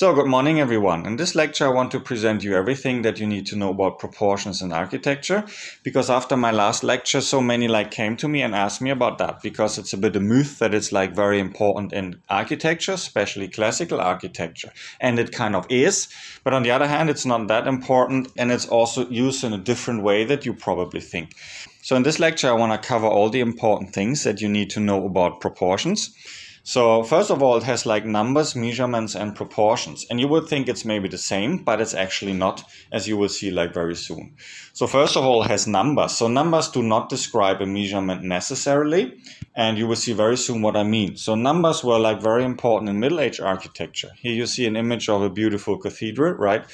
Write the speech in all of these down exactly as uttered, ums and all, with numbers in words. So good morning everyone. In this lecture I want to present you everything that you need to know about proportions in architecture, because after my last lecture so many like came to me and asked me about that, because it's a bit a myth that it's like very important in architecture, especially classical architecture, and it kind of is, but on the other hand it's not that important and it's also used in a different way that you probably think. So in this lecture I want to cover all the important things that you need to know about proportions. So first of all, it has like numbers, measurements and proportions, and you would think it's maybe the same, but it's actually not, as you will see like very soon. So first of all, it has numbers. So numbers do not describe a measurement necessarily, and you will see very soon what I mean. So numbers were like very important in Middle Age architecture. Here you see an image of a beautiful cathedral, right?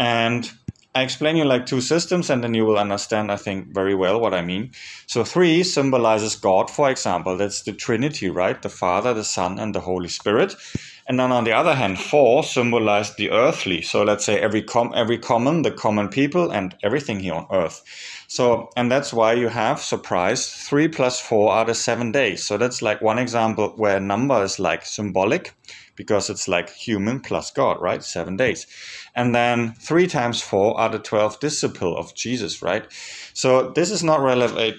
And I explain you like two systems and then you will understand, I think, very well what I mean. So three symbolizes God, for example. That's the Trinity, right? The Father, the Son and the Holy Spirit. And then on the other hand, four symbolized the earthly. So let's say every com every common, the common people and everything here on earth. So, and that's why you have, surprise, three plus four are the seven days. So that's like one example where number is like symbolic, because it's like human plus God, right? Seven days. And then three times four are the twelve disciples of Jesus, right? So this is not relevant.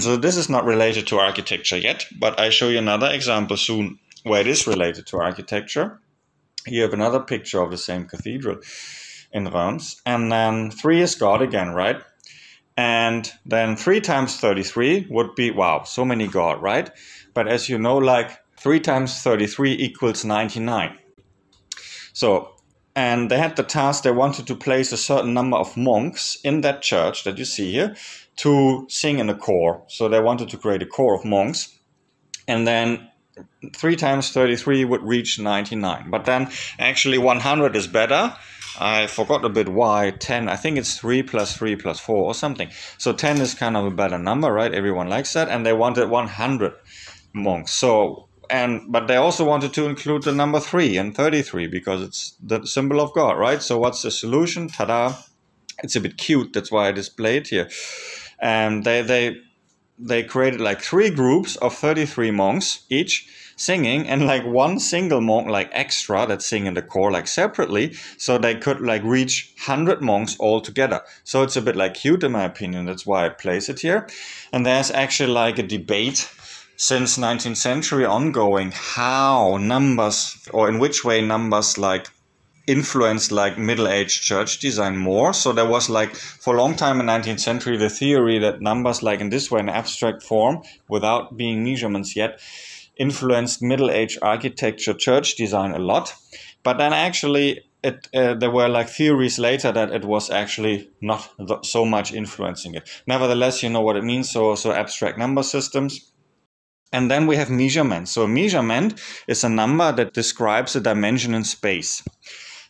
So this is not related to architecture yet, but I show you another example soon where it is related to architecture. You have another picture of the same cathedral in Reims. And then three is God again, right? And then three times thirty-three would be, wow, so many God, right? But as you know, like, three times thirty-three equals ninety-nine. So, and they had the task, they wanted to place a certain number of monks in that church that you see here to sing in a choir. So they wanted to create a choir of monks. And then three times thirty-three would reach ninety-nine. But then actually one hundred is better. I forgot a bit why. ten, I think it's three plus three plus four or something. So ten is kind of a better number, right? Everyone likes that. And they wanted one hundred monks. So... And, but they also wanted to include the number three and thirty-three because it's the symbol of God, right? So what's the solution? Ta-da! It's a bit cute, that's why I display it here. And they, they, they created like three groups of thirty-three monks each singing, and like one single monk like extra that sing in the choir like separately, so they could like reach one hundred monks all together. So it's a bit like cute in my opinion, that's why I place it here. And there's actually like a debate since nineteenth century ongoing, how numbers, or in which way numbers like influenced like Middle Age church design more. So there was like for a long time in nineteenth century the theory that numbers like in this way in abstract form without being measurements yet influenced Middle Age architecture church design a lot. But then actually it uh, there were like theories later that it was actually not so much influencing it. Nevertheless, you know what it means. So so abstract number systems. And then we have measurements. So a measurement is a number that describes a dimension in space.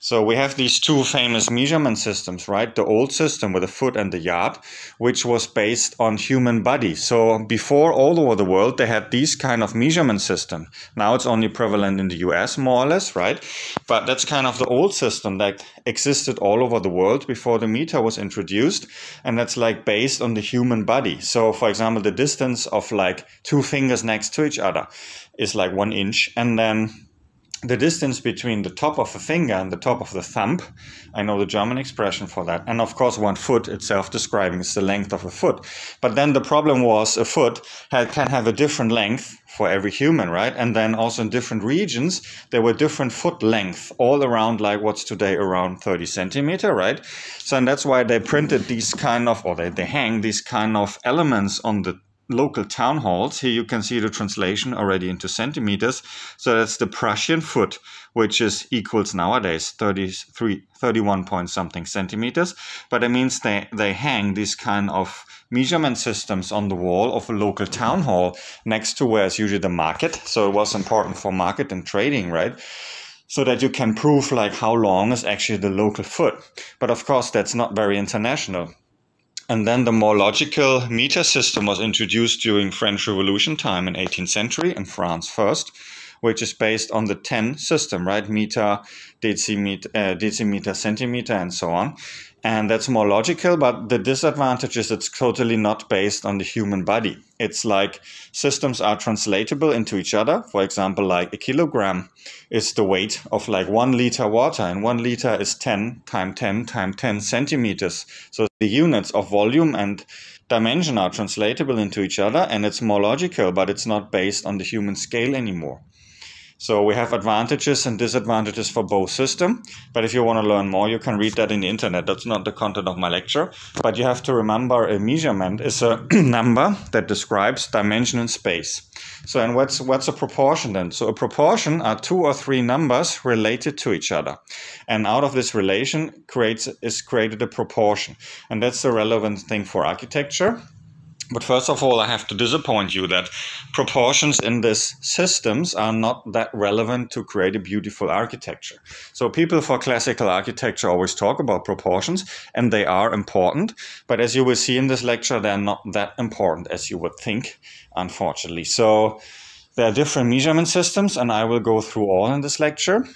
So we have these two famous measurement systems, right? The old system with the foot and the yard, which was based on human body. So before, all over the world, they had these kind of measurement system. Now it's only prevalent in the U S more or less, right? But that's kind of the old system that existed all over the world before the meter was introduced. And that's like based on the human body. So for example, the distance of like two fingers next to each other is like one inch. And then the distance between the top of a finger and the top of the thumb, I know the German expression for that, and of course one foot itself describing is the length of a foot. But then the problem was a foot had, can have a different length for every human, right? And then also in different regions, there were different foot length all around like what's today around thirty centimeter, right? So and that's why they printed these kind of, or they, they hang these kind of elements on the local town halls. Here you can see the translation already into centimeters. So that's the Prussian foot, which is equals nowadays thirty-three, thirty-one point something centimeters. But it means they, they hang these kind of measurement systems on the wall of a local town hall next to where is usually the market. So it was important for market and trading, right? So that you can prove like how long is actually the local foot. But of course, that's not very international. And then the more logical meter system was introduced during French Revolution time in eighteenth century in France first, which is based on the ten system, right? Meter, decimeter, uh, decimeter, centimeter, and so on. And that's more logical, but the disadvantage is it's totally not based on the human body. It's like systems are translatable into each other. For example, like a kilogram is the weight of like one liter water, and one liter is ten times ten times ten centimeters. So the units of volume and dimension are translatable into each other, and it's more logical, but it's not based on the human scale anymore. So we have advantages and disadvantages for both systems. But if you want to learn more, you can read that in the internet. That's not the content of my lecture. But you have to remember a measurement is a number that describes dimension in space. So and what's, what's a proportion then? So a proportion are two or three numbers related to each other. And out of this relation creates is created a proportion. And that's the relevant thing for architecture. But first of all, I have to disappoint you that proportions in these systems are not that relevant to create a beautiful architecture. So people for classical architecture always talk about proportions, and they are important. But as you will see in this lecture, they're not that important as you would think, unfortunately. So there are different measurement systems, and I will go through all in this lecture.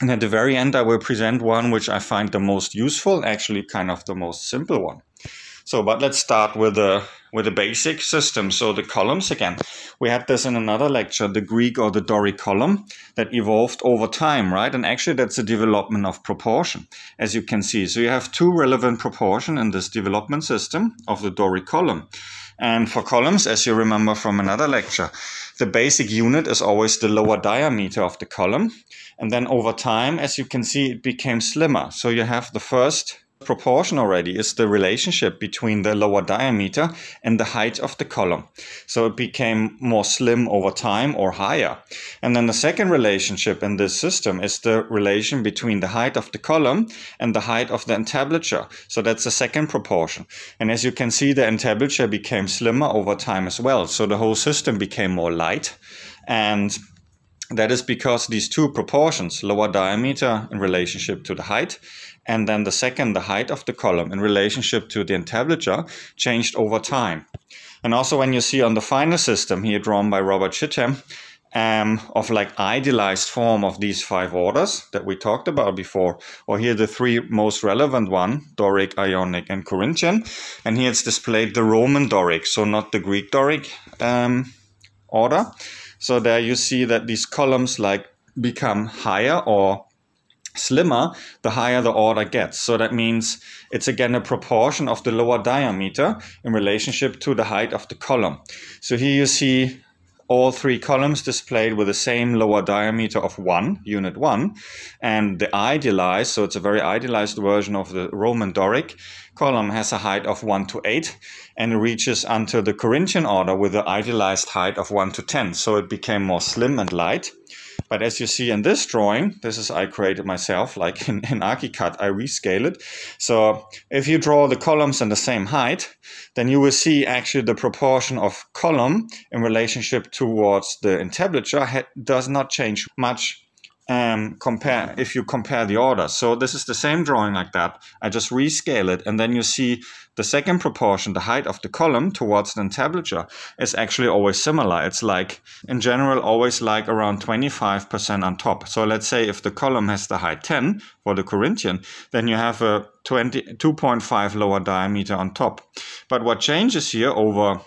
And at the very end, I will present one which I find the most useful, actually kind of the most simple one. So, but let's start with the with the basic system. So the columns again. We had this in another lecture, the Greek or the Doric column that evolved over time, right? And actually that's a development of proportion, as you can see. So you have two relevant proportion in this development system of the Doric column. And for columns, as you remember from another lecture, the basic unit is always the lower diameter of the column. And then over time, as you can see, it became slimmer. So you have the first proportion already is the relationship between the lower diameter and the height of the column. So it became more slim over time or higher. And then the second relationship in this system is the relation between the height of the column and the height of the entablature. So that's the second proportion. And as you can see, the entablature became slimmer over time as well. So the whole system became more light. And that is because these two proportions, lower diameter in relationship to the height, and then the second, the height of the column in relationship to the entablature, changed over time. And also when you see on the final system here drawn by Robert Chitham, um, of like idealized form of these five orders that we talked about before, or here the three most relevant one, Doric, Ionic, and Corinthian. And here it's displayed the Roman Doric, so not the Greek Doric um, order. So there you see that these columns like become higher or slimmer the higher the order gets. So that means it's again a proportion of the lower diameter in relationship to the height of the column. So here you see all three columns displayed with the same lower diameter of one, unit one, and the idealized, so it's a very idealized version of the Roman Doric column, has a height of one to eight and reaches unto the Corinthian order with the idealized height of one to ten. So it became more slim and light. But as you see in this drawing, this is I created myself, like in, in Archicad, I rescale it. So if you draw the columns in the same height, then you will see actually the proportion of column in relationship towards the entablature does not change much um, compare if you compare the order. So this is the same drawing like that. I just rescale it, and then you see the second proportion, the height of the column towards the entablature, is actually always similar. It's like, in general, always like around twenty-five percent on top. So let's say if the column has the height ten for the Corinthian, then you have a two point five lower diameter on top. But what changes here over,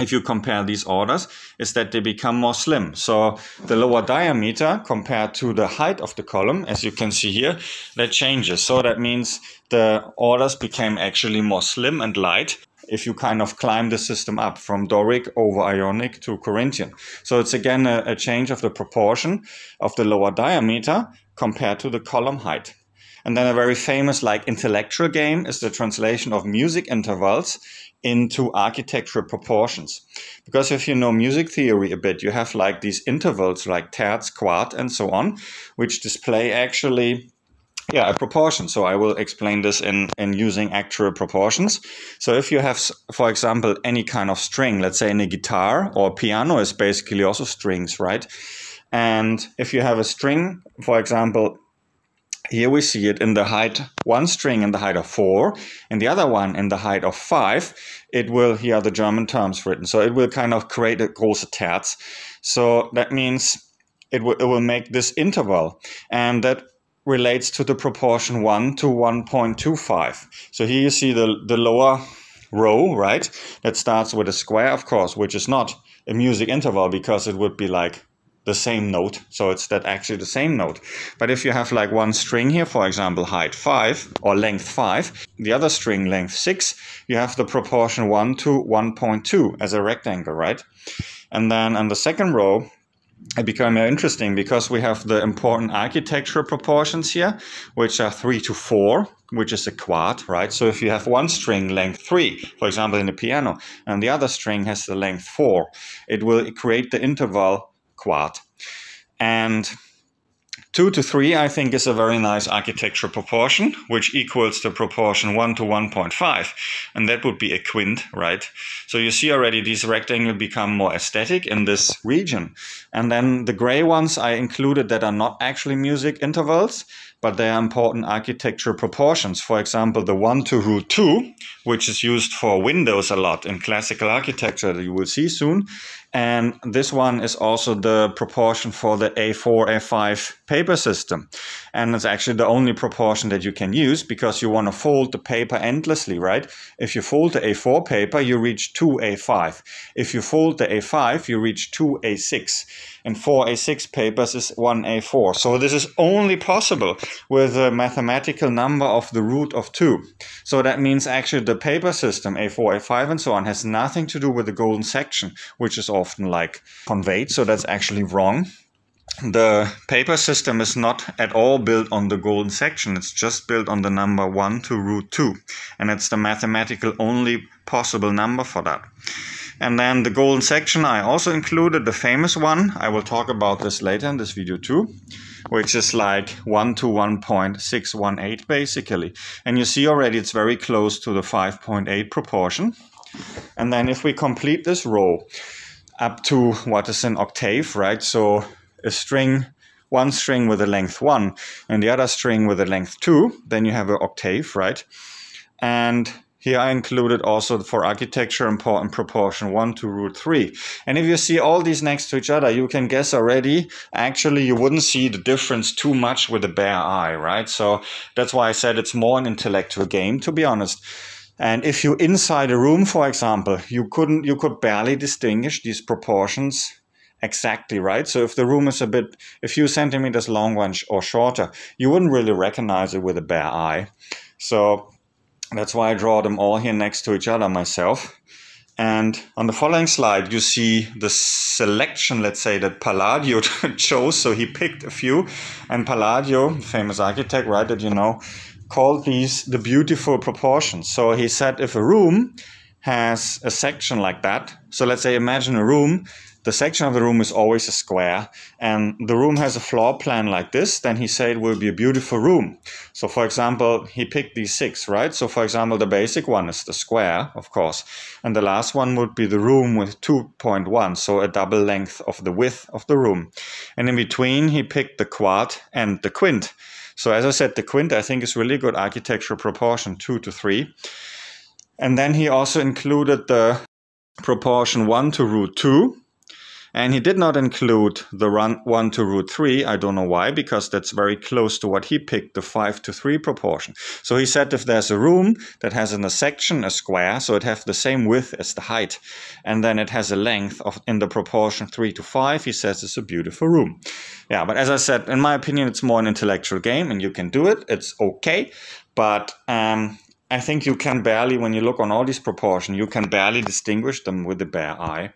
if you compare these orders, is that they become more slim. So the lower diameter compared to the height of the column, as you can see here, that changes. So that means the orders became actually more slim and light if you kind of climb the system up from Doric over Ionic to Corinthian. So it's again a, a change of the proportion of the lower diameter compared to the column height. And then a very famous like intellectual game is the translation of music intervals into architectural proportions. Because if you know music theory a bit, you have like these intervals like terz, quart, and so on, which display actually yeah, a proportion. So I will explain this in, in using actual proportions. So if you have, for example, any kind of string, let's say in a guitar or piano is basically also strings, right? And if you have a string, for example, here we see it in the height, one string in the height of four, and the other one in the height of five, it will, here are the German terms written, so it will kind of create a große Terz. So that means it, w it will make this interval. And that relates to the proportion one to one point two five. So here you see the, the lower row, right? That starts with a square, of course, which is not a music interval because it would be like the same note. So it's that actually the same note. But if you have like one string here, for example, height five or length five, the other string length six, you have the proportion one to one point two as a rectangle, right? And then on the second row, it became interesting because we have the important architectural proportions here, which are three to four, which is a quad, right? So if you have one string length three, for example, in the piano, and the other string has the length four, it will create the interval quad. And two to three, I think, is a very nice architectural proportion, which equals the proportion one to one point five, and that would be a quint, right? So you see already these rectangles become more aesthetic in this region. And then the gray ones I included that are not actually music intervals, but they are important architectural proportions. For example, the one to root two, which is used for windows a lot in classical architecture that you will see soon. And this one is also the proportion for the A four, A five paper system. And it's actually the only proportion that you can use because you want to fold the paper endlessly, right? If you fold the A four paper, you reach two A five. If you fold the A five, you reach two A six. And four A six papers is one A four. So this is only possible with a mathematical number of the root of two. So that means actually the paper system, A four, A five, and so on, has nothing to do with the golden section, which is often like conveyed, so that's actually wrong. The paper system is not at all built on the golden section, it's just built on the number one to root two, and it's the mathematical only possible number for that. And then the golden section I also included, the famous one, I will talk about this later in this video too, which is like one to one point six one eight basically. And you see already it's very close to the five point eight proportion. And then if we complete this row up to what is an octave, right? So a string, one string with a length one and the other string with a length two, then you have an octave, right? And here I included also for architecture important proportion one to root three. And if you see all these next to each other, you can guess already, actually you wouldn't see the difference too much with the bare eye, right? So that's why I said it's more an intellectual game, to be honest. And if you inside a room, for example, you couldn't, you could barely distinguish these proportions exactly, right? So if the room is a bit, a few centimeters longer or shorter, you wouldn't really recognize it with a bare eye. So that's why I draw them all here next to each other myself. And on the following slide, you see the selection, let's say, that Palladio chose. So he picked a few, and Palladio, famous architect, right, that you know, called these the beautiful proportions. So he said if a room has a section like that, so let's say imagine a room, the section of the room is always a square, and the room has a floor plan like this, then he said it will be a beautiful room. So for example, he picked these six, right? So for example, the basic one is the square, of course, and the last one would be the room with two point one, so a double length of the width of the room. And in between, he picked the quad and the quint. So as I said, the quint, I think, is really good architectural proportion, two to three. And then he also included the proportion one to root two. And he did not include the run one to root three. I don't know why, because that's very close to what he picked, the five to three proportion. So he said if there's a room that has in a section a square, so it has the same width as the height, and then it has a length of in the proportion three to five, he says it's a beautiful room. Yeah, but as I said, in my opinion, it's more an intellectual game, and you can do it. It's okay, but um, I think you can barely, when you look on all these proportions, you can barely distinguish them with the bare eye.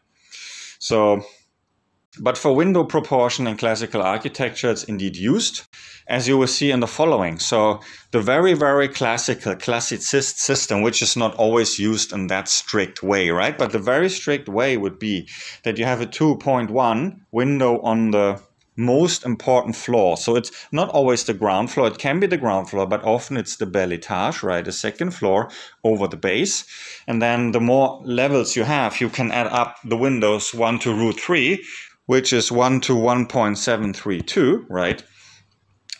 So. But for window proportion in classical architecture, it's indeed used, as you will see in the following. So the very, very classical classicist system, which is not always used in that strict way, right? But the very strict way would be that you have a two point one window on the most important floor. So it's not always the ground floor. It can be the ground floor, but often it's the bel etage, right? The second floor over the base. And then the more levels you have, you can add up the windows one to root three, which is one to one point seven three two, right?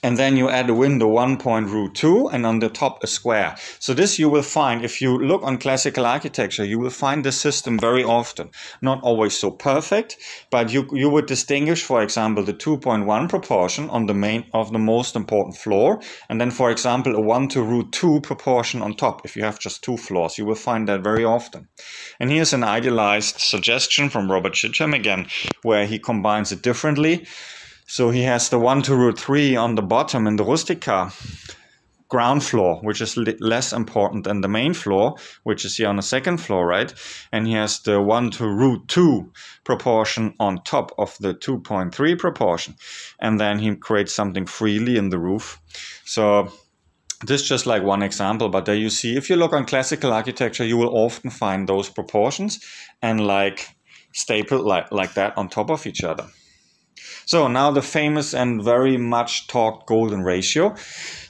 and then you add a window one point root two, and on the top a square. So this you will find, if you look on classical architecture, you will find this system very often. Not always so perfect, but you, you would distinguish, for example, the two point one proportion on the main of the most important floor, and then, for example, a one to root two proportion on top, if you have just two floors. You will find that very often. And here's an idealized suggestion from Robert Chitham again, where he combines it differently. So he has the one to root three on the bottom in the rustica ground floor, which is less important than the main floor, which is here on the second floor, right? And he has the one to root two proportion on top of the two point three proportion. And then he creates something freely in the roof. So this is just like one example, but there you see, if you look on classical architecture, you will often find those proportions and like stapled like, like that on top of each other. So now the famous and very much talked golden ratio,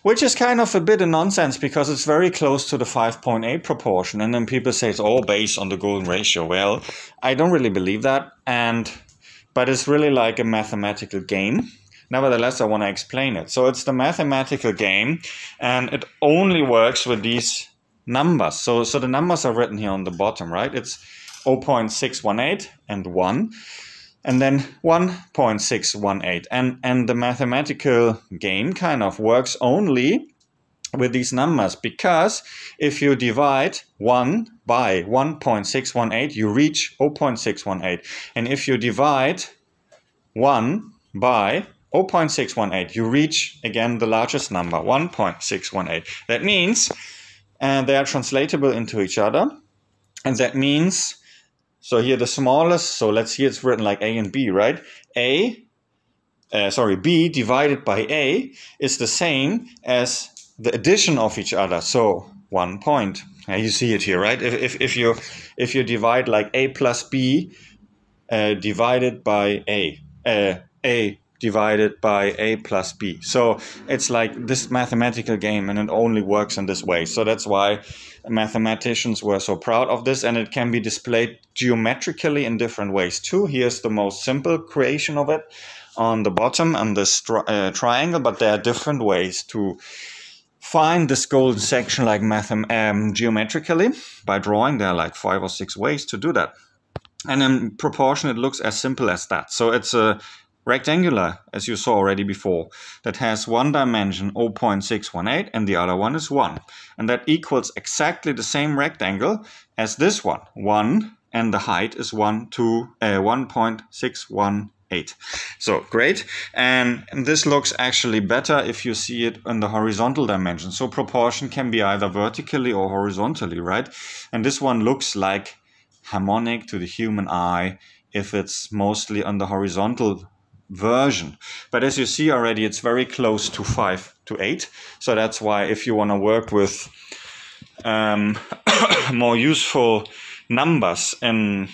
which is kind of a bit of nonsense because it's very close to the five point eight proportion. And then people say it's all based on the golden ratio. Well, I don't really believe that. And, but it's really like a mathematical game. Nevertheless, I want to explain it. So it's the mathematical game, and it only works with these numbers. So, so the numbers are written here on the bottom, right? It's zero point six one eight and one. And then one point six one eight. And, and the mathematical game kind of works only with these numbers, because if you divide one by one point six one eight, you reach zero point six one eight. And if you divide one by zero point six one eight, you reach, again, the largest number, one point six one eight. That means uh, they are translatable into each other. And that means... So here the smallest, so let's see, it's written like A and B, right? A, uh, sorry, B divided by A is the same as the addition of each other. So one point. Uh, you see it here, right? If, if, if, you, if you divide like A plus B uh, divided by A, uh, A divided by A plus B. So it's like this mathematical game, and it only works in this way. So that's why mathematicians were so proud of this, and it can be displayed geometrically in different ways too. Here's the most simple creation of it on the bottom and this tri uh, triangle, but there are different ways to find this golden section like mathem um, geometrically by drawing. There are like five or six ways to do that. And in proportion, it looks as simple as that. So it's a rectangular, as you saw already before, that has one dimension zero point six one eight and the other one is one. And that equals exactly the same rectangle as this one, one, and the height is one point six one eight. So great. And this looks actually better if you see it in the horizontal dimension. So proportion can be either vertically or horizontally, right? And this one looks like harmonic to the human eye if it's mostly on the horizontal version. But as you see already, it's very close to five to eight. So that's why if you want to work with um, more useful numbers, and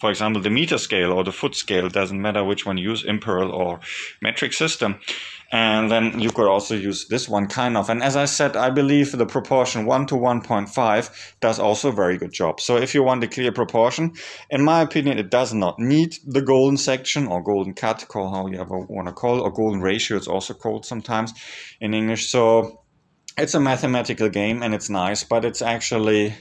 for example the meter scale or the foot scale, it doesn't matter which one you use, imperial or metric system, and then you could also use this one kind of. And as I said, I believe the proportion one to one point five does also a very good job. So if you want a clear proportion, in my opinion, it does not need the golden section or golden cut, call how you ever want to call it, or golden ratio, it's also called sometimes in English. So it's a mathematical game and it's nice, but it's actually,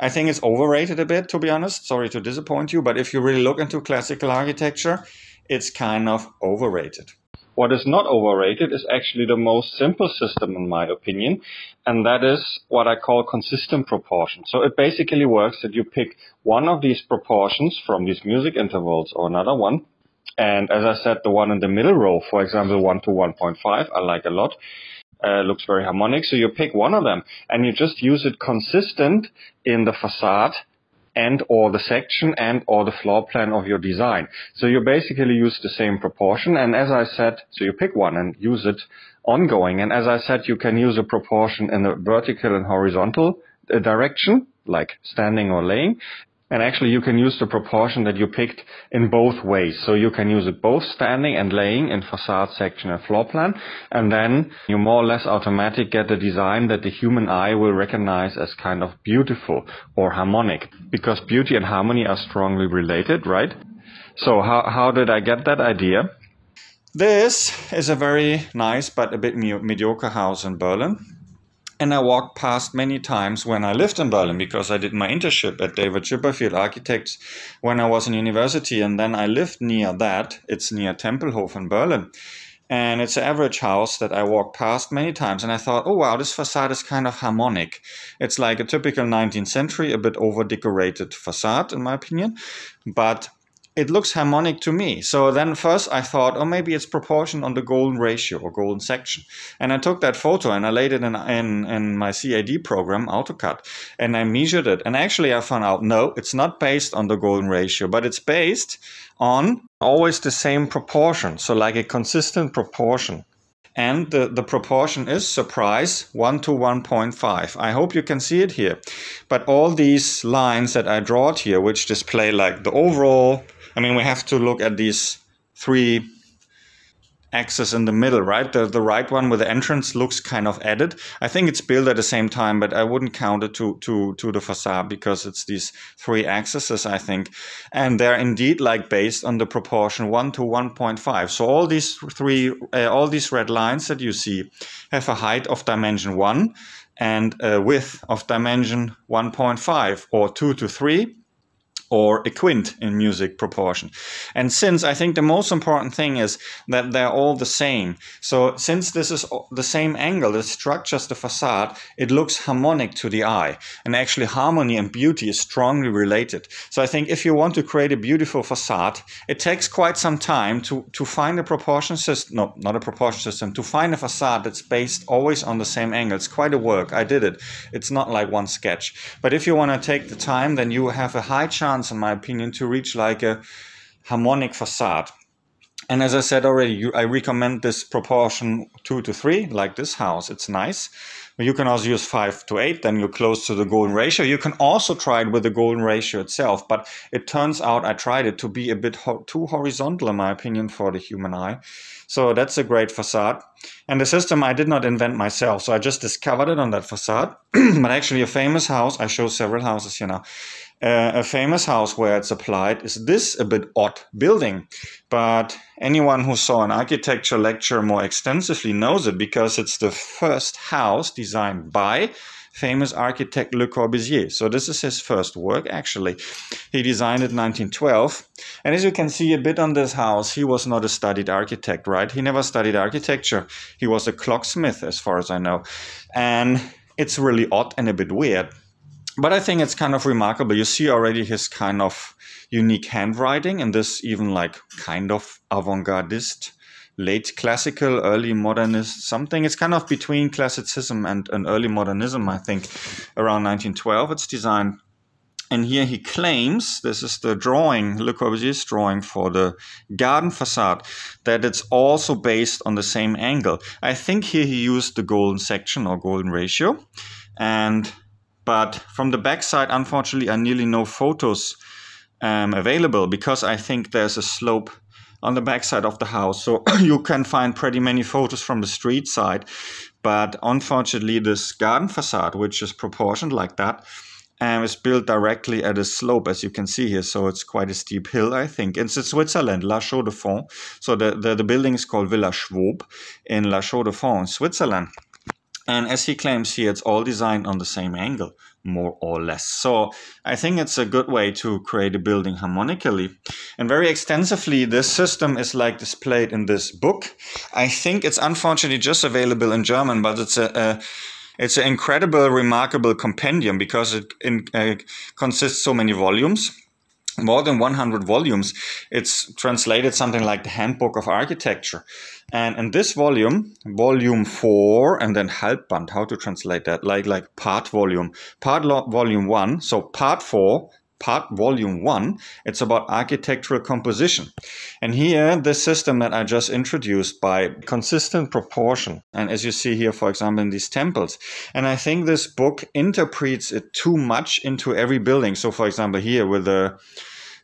I think it's overrated a bit, to be honest. Sorry to disappoint you, but if you really look into classical architecture, it's kind of overrated. What is not overrated is actually the most simple system, in my opinion, and that is what I call consistent proportion. So it basically works that you pick one of these proportions from these music intervals or another one. And as I said, the one in the middle row, for example, one to one point five, I like a lot. Uh, looks very harmonic. So you pick one of them and you just use it consistent in the facade and or the section and or the floor plan of your design. So you basically use the same proportion, and as I said, so you pick one and use it ongoing. And as I said, you can use a proportion in the vertical and horizontal direction, like standing or laying. And actually you can use the proportion that you picked in both ways. So you can use it both standing and laying in facade, section and floor plan. And then you more or less automatically get a design that the human eye will recognize as kind of beautiful or harmonic. Because beauty and harmony are strongly related, right? So how, how did I get that idea? This is a very nice but a bit mediocre house in Berlin. And I walked past many times when I lived in Berlin, because I did my internship at David Chipperfield Architects when I was in university, and then I lived near that. It's near Tempelhof in Berlin. And it's an average house that I walked past many times, and I thought, oh wow, this facade is kind of harmonic. It's like a typical nineteenth century, a bit over-decorated facade, in my opinion, but it looks harmonic to me. So then first I thought, oh, maybe it's proportion on the golden ratio or golden section. And I took that photo and I laid it in, in, in my C A D program, AutoCAD, and I measured it. And actually I found out, no, it's not based on the golden ratio, but it's based on always the same proportion. So like a consistent proportion. And the, the proportion is, surprise, one to one point five. I hope you can see it here. But all these lines that I drawed here, which display like the overall, I mean, we have to look at these three axes in the middle, right? The, the right one with the entrance looks kind of added. I think it's built at the same time, but I wouldn't count it to, to, to the facade because it's these three axes, I think. And they're indeed like based on the proportion one to one point five. So all these three, uh, all these red lines that you see have a height of dimension one and a width of dimension one point five or two to three. Or a quint in music proportion. And since I think the most important thing is that they're all the same, so since this is the same angle that structures the facade, it looks harmonic to the eye. And actually harmony and beauty is strongly related. So I think if you want to create a beautiful facade, it takes quite some time to, to find a proportion system, no, not a proportion system, to find a facade that's based always on the same angle. It's quite a work. I did it. It's not like one sketch. But if you want to take the time, then you have a high chance, in my opinion, to reach like a harmonic facade. And as I said already, you, I recommend this proportion two to three, like this house. It's nice. But you can also use five to eight, then you're close to the golden ratio. You can also try it with the golden ratio itself, but it turns out I tried it to be a bit ho too horizontal, in my opinion, for the human eye. So that's a great facade. And the system I did not invent myself, so I just discovered it on that facade. But actually a famous house, I show several houses here now, Uh, a famous house where it's applied is this a bit odd building, but anyone who saw an architecture lecture more extensively knows it because it's the first house designed by famous architect Le Corbusier. So this is his first work actually. He designed it in nineteen twelve, and as you can see a bit on this house, he was not a studied architect, right? He never studied architecture. He was a clocksmith as far as I know, and it's really odd and a bit weird. But I think it's kind of remarkable. You see already his kind of unique handwriting, and this even like kind of avant-gardist, late classical, early modernist, something. It's kind of between classicism and, and early modernism, I think, around nineteen twelve it's designed. And here he claims, this is the drawing, Le Corbusier's drawing for the garden facade, that it's also based on the same angle. I think here he used the golden section or golden ratio. and. But from the backside, unfortunately, are nearly no photos um, available because I think there's a slope on the backside of the house. So you can find pretty many photos from the street side. But unfortunately, this garden facade, which is proportioned like that, um, is built directly at a slope, as you can see here. So it's quite a steep hill, I think. It's in Switzerland, La Chaux-de-Fonds. So the, the, the building is called Villa Schwob in La Chaux-de-Fonds, Switzerland. And as he claims here, it's all designed on the same angle, more or less. So I think it's a good way to create a building harmonically. And very extensively, this system is like displayed in this book. I think it's unfortunately just available in German, but it's a, a it's an incredible, remarkable compendium because it in, uh, consists so many volumes. More than one hundred volumes. It's translated something like the Handbook of Architecture. And in this volume, volume four, and then Halbband, how to translate that, like, like part volume, part volume one, so part four, part volume one, it's about architectural composition. And here, the system that I just introduced by consistent proportion. And as you see here, for example, in these temples. And I think this book interprets it too much into every building. So for example, here with the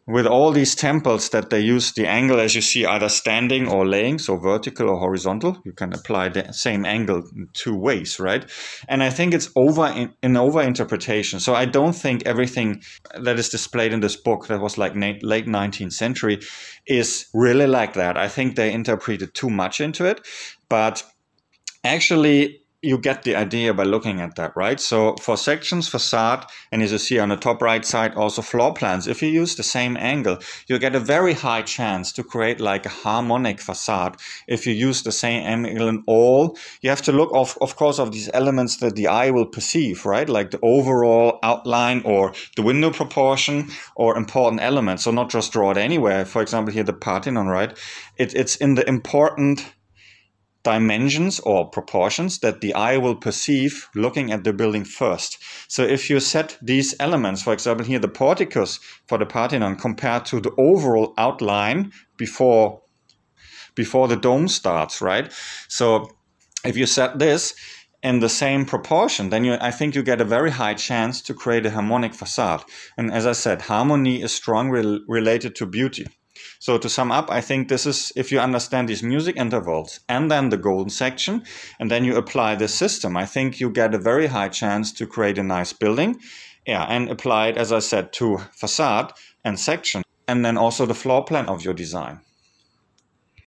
with all these temples that they use the angle, as you see, either standing or laying, so vertical or horizontal. You can apply the same angle in two ways, right? And I think it's over in, an over-interpretation. So I don't think everything that is displayed in this book that was like late nineteenth century is really like that. I think they interpreted too much into it, but actually, you get the idea by looking at that, right? So for sections, facade, and as you see on the top right side, also floor plans, if you use the same angle, you get a very high chance to create like a harmonic facade. If you use the same angle in all, you have to look off, of course, of these elements that the eye will perceive, right? Like the overall outline or the window proportion or important elements. So not just draw it anywhere. For example, here the Parthenon, right? It, it's in the important dimensions or proportions that the eye will perceive looking at the building first. So if you set these elements, for example, here the porticus for the Parthenon compared to the overall outline before, before the dome starts, right? So if you set this in the same proportion, then you, I think you get a very high chance to create a harmonic facade. And as I said, harmony is strongly related to beauty. So to sum up, I think this is, if you understand these music intervals and then the golden section, and then you apply this system, I think you get a very high chance to create a nice building. Yeah, and apply it, as I said, to facade and section, and then also the floor plan of your design.